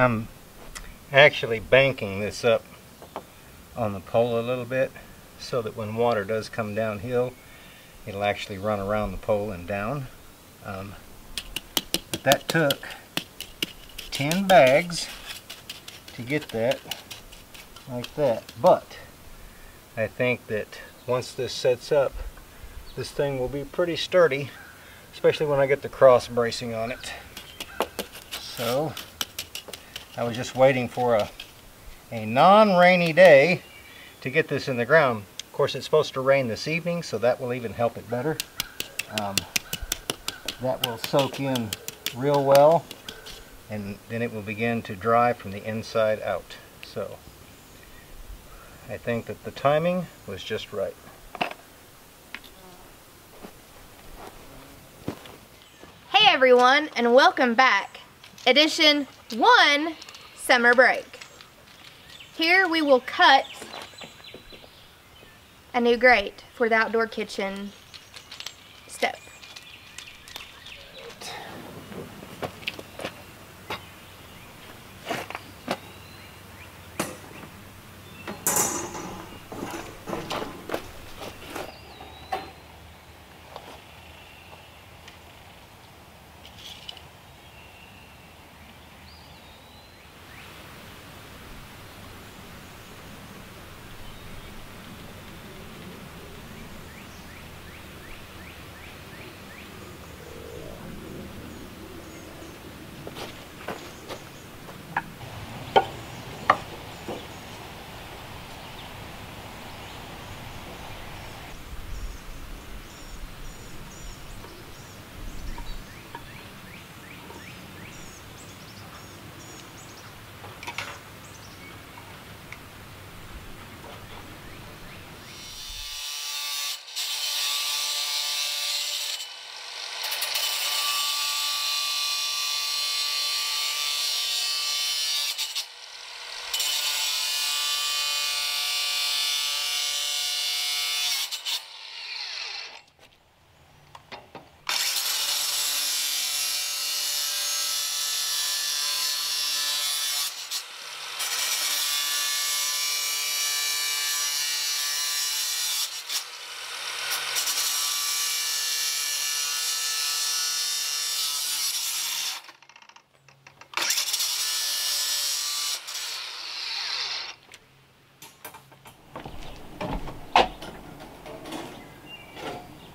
I'm actually banking this up on the pole a little bit so that when water does come downhill, it'll actually run around the pole and down. But that took 10 bags to get that like that. But I think that once this sets up, this thing will be pretty sturdy, especially when I get the cross bracing on it. So I was just waiting for a non-rainy day to get this in the ground. Of course, it's supposed to rain this evening, so that will even help it better. That will soak in real well, and then it will begin to dry from the inside out. So I think that the timing was just right. Hey everyone, and welcome back. Edition 1, Summer Break. Here we will cut a new grate for the outdoor kitchen stove.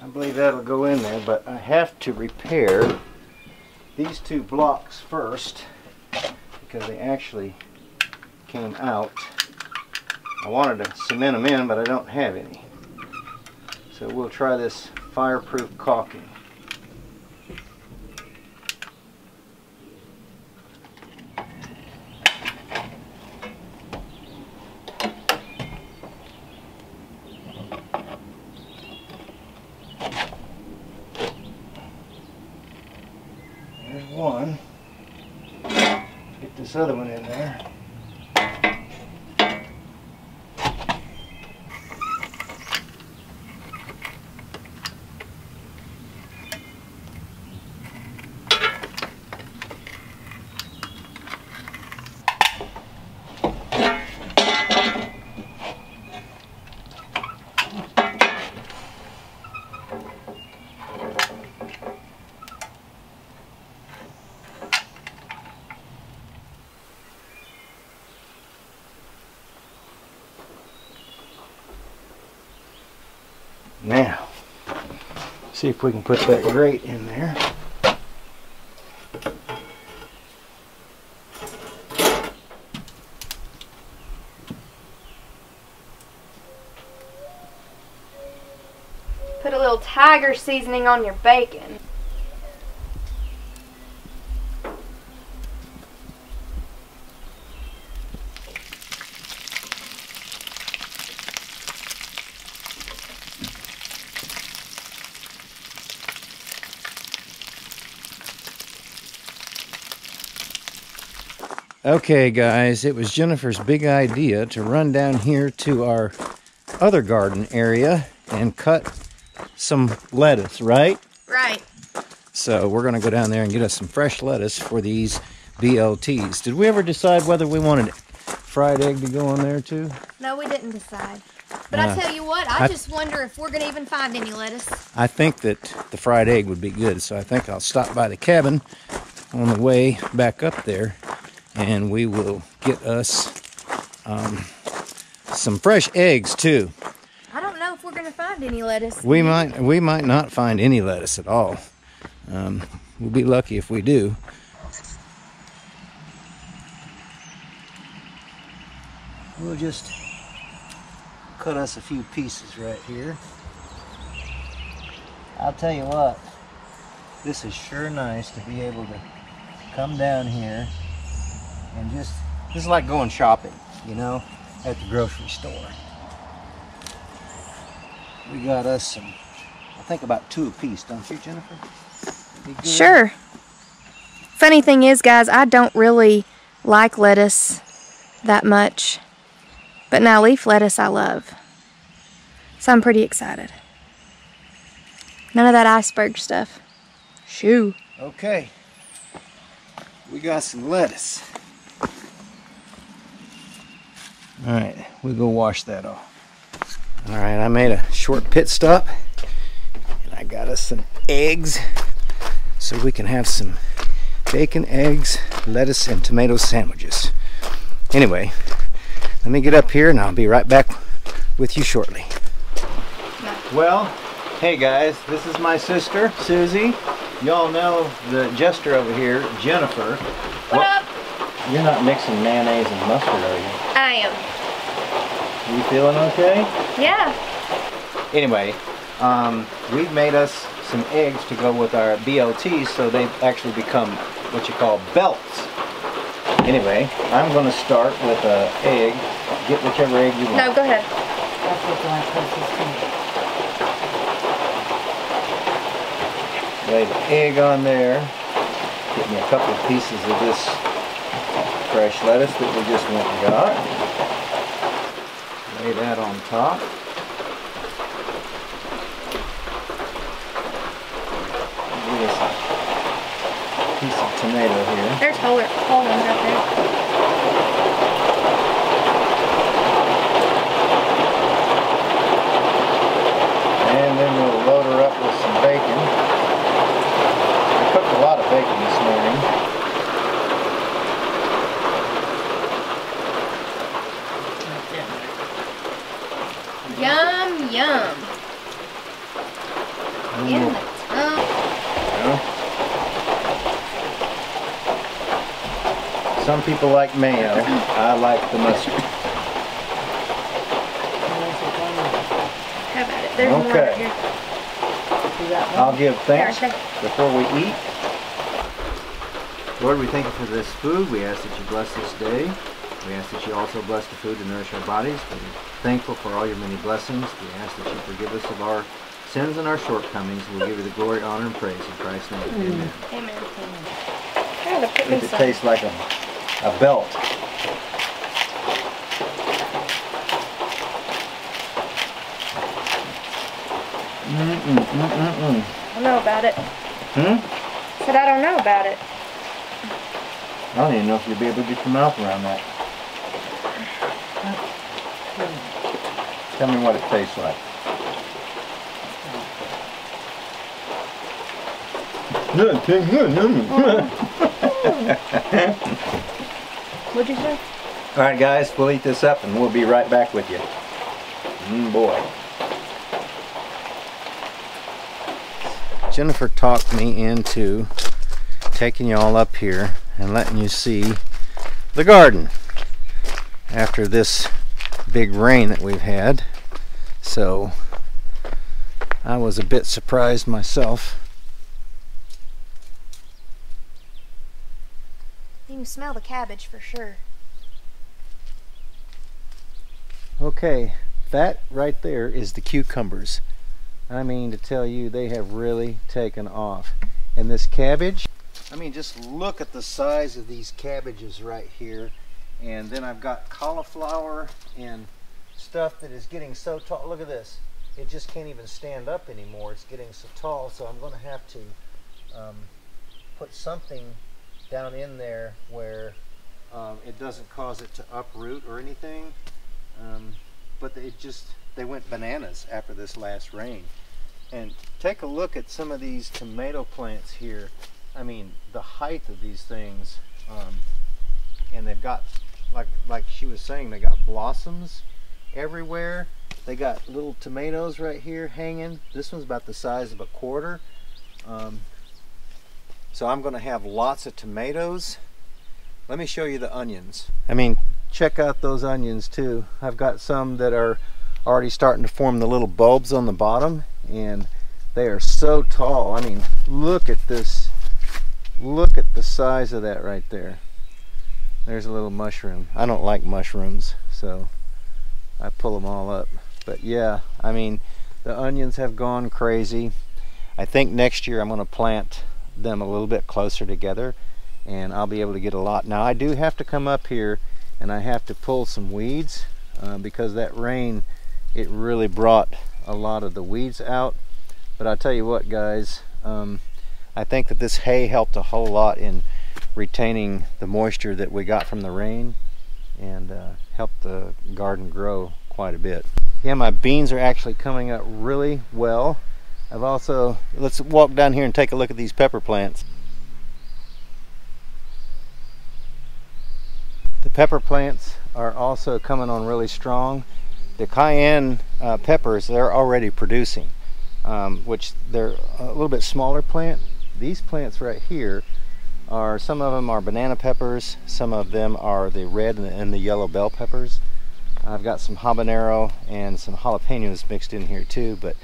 I believe that'll go in there, but I have to repair these two blocks first because they actually came out. I wanted to cement them in, but I don't have any. So we'll try this fireproof caulking. Another one in there. Now, see if we can put that grate in there. Put a little tiger seasoning on your bacon. Okay guys, it was Jennifer's big idea to run down here to our other garden area and cut some lettuce, right? Right. So we're going to go down there and get us some fresh lettuce for these BLTs. Did we ever decide whether we wanted fried egg to go on there too? No, we didn't decide. But I tell you what, I just wonder if we're going to even find any lettuce. I think that the fried egg would be good, so I think I'll stop by the cabin on the way back up there, and we will get us some fresh eggs too. I don't know if we're going to find any lettuce. We might not find any lettuce at all. We'll be lucky if we do. We'll just cut us a few pieces right here. I'll tell you what, this is sure nice to be able to come down here and just, this is like going shopping, you know, at the grocery store. We got us some, I think about 2 apiece, don't you, Jennifer? Sure. Funny thing is, guys, I don't really like lettuce that much, but now leaf lettuce I love. So I'm pretty excited. None of that iceberg stuff. Shoo. Okay. We got some lettuce. All right, we'll go wash that off. All right, I made a short pit stop, and I got us some eggs. So we can have some bacon, eggs, lettuce, and tomato sandwiches. Anyway, let me get up here and I'll be right back with you shortly. Well, hey guys, this is my sister, Susie. Y'all know the jester over here, Jennifer. What up? You're not mixing mayonnaise and mustard, are you? I am. You feeling okay? Yeah. Anyway, we've made us some eggs to go with our BLTs, so they actually become what you call belts. Anyway, I'm going to start with an egg. Get whichever egg you want. No, go ahead. Lay the egg on there. Get me a couple of pieces of this fresh lettuce that we just went and got. Lay that on top. Piece of tomato here. There's whole ones out there. And then we'll load her up with some bacon. I cooked a lot of bacon this morning. Yum, yum. In the tongue. Yeah. Some people like mayo, I like the mustard. How about it? There's more right here. I'll give thanks before we eat. Lord, we thank you for this food. We ask that you bless this day. We ask that you also bless the food to nourish our bodies. We're thankful for all your many blessings. We ask that you forgive us of our sins and our shortcomings. We'll give you the glory, honor, and praise in Christ's name. Amen. Amen. Amen. If it tastes like a belt. I don't know about it. Hmm? Said I don't know about it. I don't even know if you'll be able to get your mouth around that. Tell me what it tastes like. Good, tastes good, doesn't it? What'd you say? Alright guys, we'll eat this up and we'll be right back with you. Boy. Jennifer talked me into taking y'all up here and letting you see the garden after this big rain that we've had. So I was a bit surprised myself. You can smell the cabbage for sure. Okay, that right there is the cucumbers. I mean to tell you, they have really taken off. And this cabbage, I mean, just look at the size of these cabbages right here. And then I've got cauliflower and stuff that is getting so tall. Look at this. It just can't even stand up anymore. It's getting so tall, so I'm going to have to put something down in there where it doesn't cause it to uproot or anything. But they went bananas after this last rain. And take a look at some of these tomato plants here. I mean, the height of these things, and they've got, like she was saying, they got blossoms everywhere. They got little tomatoes right here hanging. This one's about the size of a quarter. So I'm gonna have lots of tomatoes. Let me show you the onions. I mean, check out those onions too. I've got some that are already starting to form the little bulbs on the bottom, and they are so tall. I mean, look at this. Look at the size of that right there. There's a little mushroom. I don't like mushrooms, so I pull them all up. But yeah, I mean, the onions have gone crazy. I think next year I'm going to plant them a little bit closer together, and I'll be able to get a lot. Now I do have to come up here and I have to pull some weeds because that rain, it really brought a lot of the weeds out. But I'll tell you what, guys, I think that this hay helped a whole lot in retaining the moisture that we got from the rain, and helped the garden grow quite a bit. Yeah, my beans are actually coming up really well. I've also, let's walk down here and take a look at these pepper plants. The pepper plants are also coming on really strong. The cayenne peppers, they're already producing, which they're a little bit smaller plant. These plants right here are, some of them are banana peppers, some of them are the red and the yellow bell peppers. I've got some habanero and some jalapenos mixed in here too, but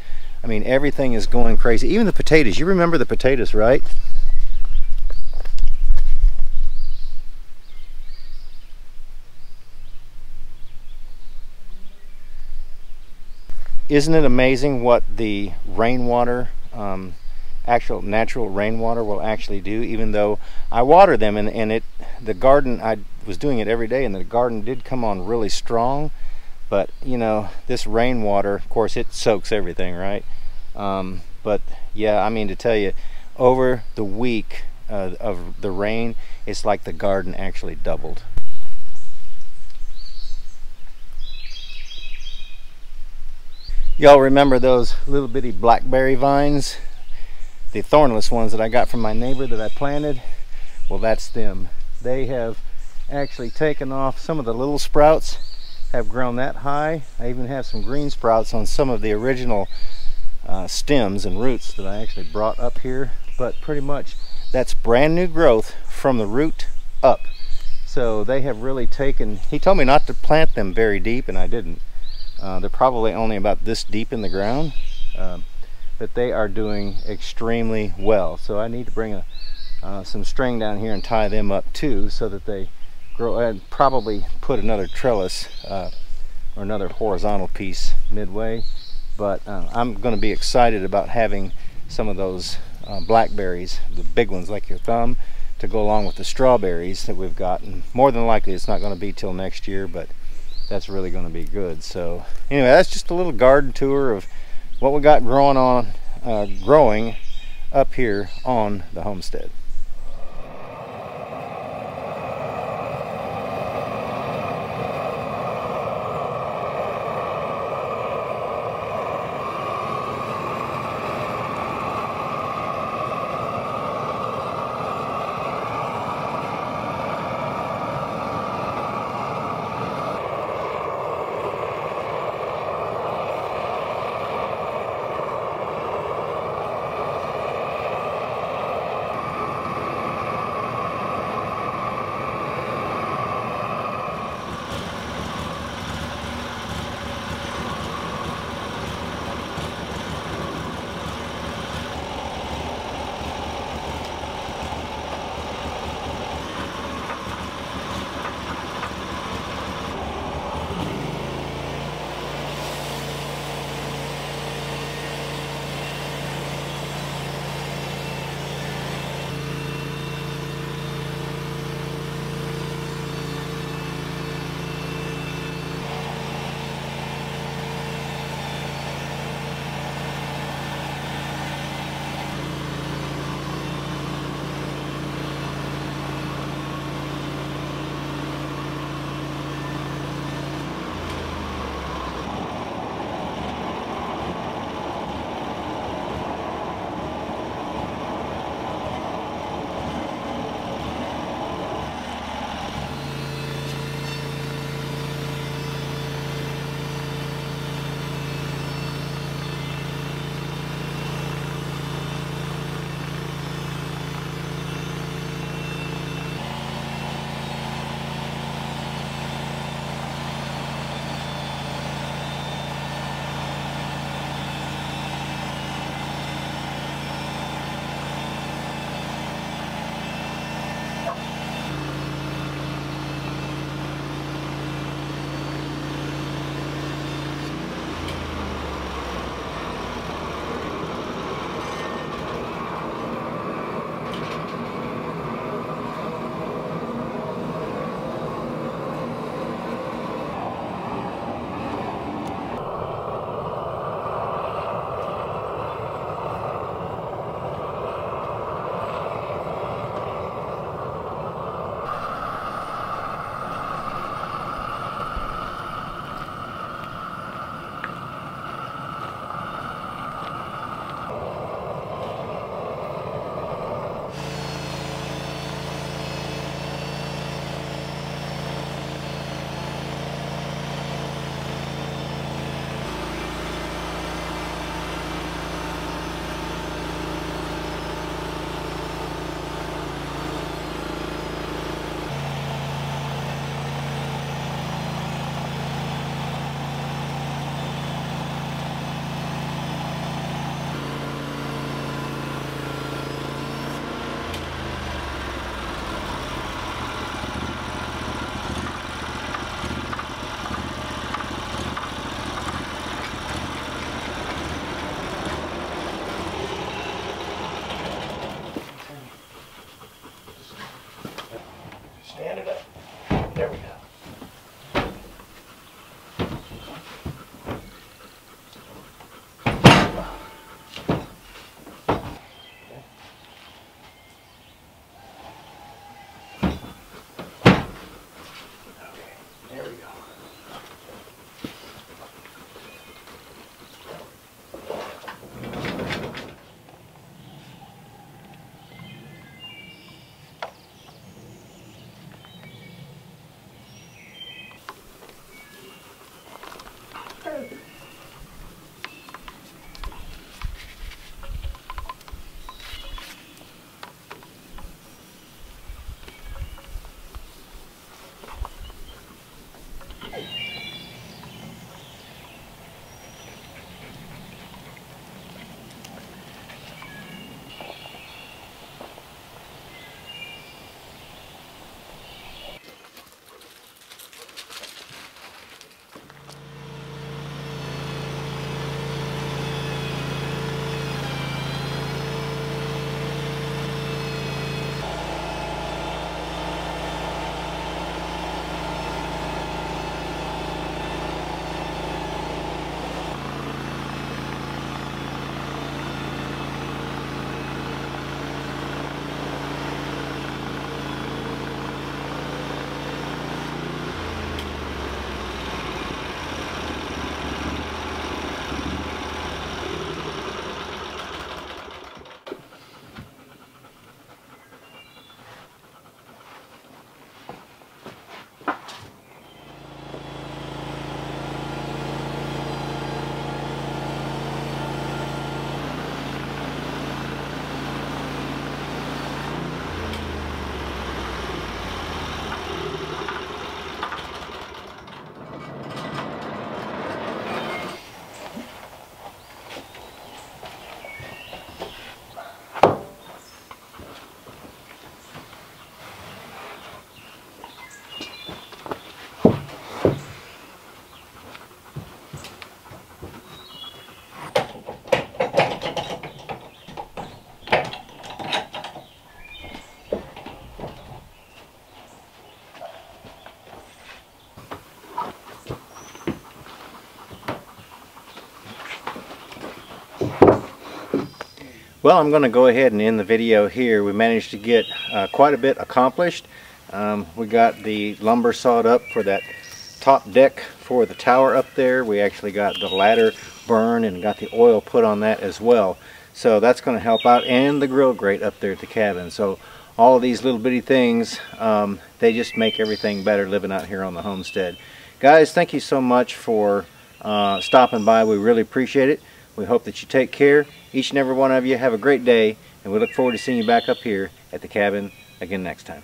I mean, everything is going crazy. Even the potatoes, you remember the potatoes, right? Isn't it amazing what the rainwater, actual natural rainwater will actually do, even though I water them, and the garden, I was doing it every day and the garden did come on really strong. But you know, this rainwater, of course, it soaks everything, right? But yeah, I mean, to tell you, over the week of the rain, it's like the garden actually doubled. Y'all remember those little bitty blackberry vines? The thornless ones that I got from my neighbor that I planted? Well, that's them. They have actually taken off. Some of the little sprouts have grown that high. I even have some green sprouts on some of the original stems and roots that I actually brought up here. But pretty much that's brand new growth from the root up. So they have really taken, he told me not to plant them very deep, and I didn't. They're probably only about this deep in the ground, but they are doing extremely well. So I need to bring some string down here and tie them up too, so that they grow, and probably put another trellis or another horizontal piece midway. But I'm going to be excited about having some of those blackberries, the big ones like your thumb, to go along with the strawberries that we've gotten. More than likely it's not going to be till next year, but that's really going to be good. So anyway, that's just a little garden tour of what we got growing up here on the homestead. Well, I'm going to go ahead and end the video here. We managed to get quite a bit accomplished. We got the lumber sawed up for that top deck for the tower up there. We actually got the ladder burned and got the oil put on that as well. So that's going to help out, and the grill grate up there at the cabin. So all of these little bitty things, they just make everything better living out here on the homestead. Guys, thank you so much for stopping by. We really appreciate it. We hope that you take care. Each and every one of you have a great day, and we look forward to seeing you back up here at the cabin again next time.